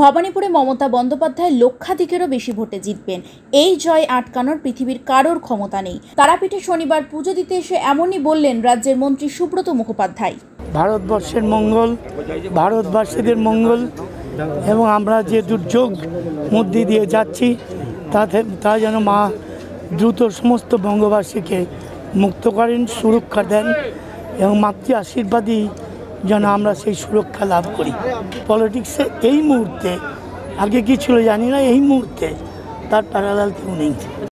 ভবানীপুরে মমতা বন্দ্যোপাধ্যায় লক্ষাধিকেরও বেশি ভোটে জিতবেন, এই জয় আটকানোর পৃথিবীর কারোর ক্ষমতা নেই। তারাপীঠে শনিবার পুজো দিতে এসে এমনই বললেন রাজ্যের মন্ত্রী সুব্রত মুখোপাধ্যায়। ভারতবর্ষের মঙ্গল, ভারতবাসীদের মঙ্গল, এবং আমরা যে দুর্যোগ মধ্যে দিয়ে যাচ্ছি তাতে তা যেন মা দ্রুত সমস্ত বঙ্গবাসীকে মুক্ত করেন, সুরক্ষা দেন, এবং মাতৃ আশীর্বাদই যেন আমরা সেই সুরক্ষা লাভ করি। পলিটিক্সে এই মুহূর্তে আগে কি ছিল জানি না, এই মুহূর্তে তার প্যারালাল কেউ নেই।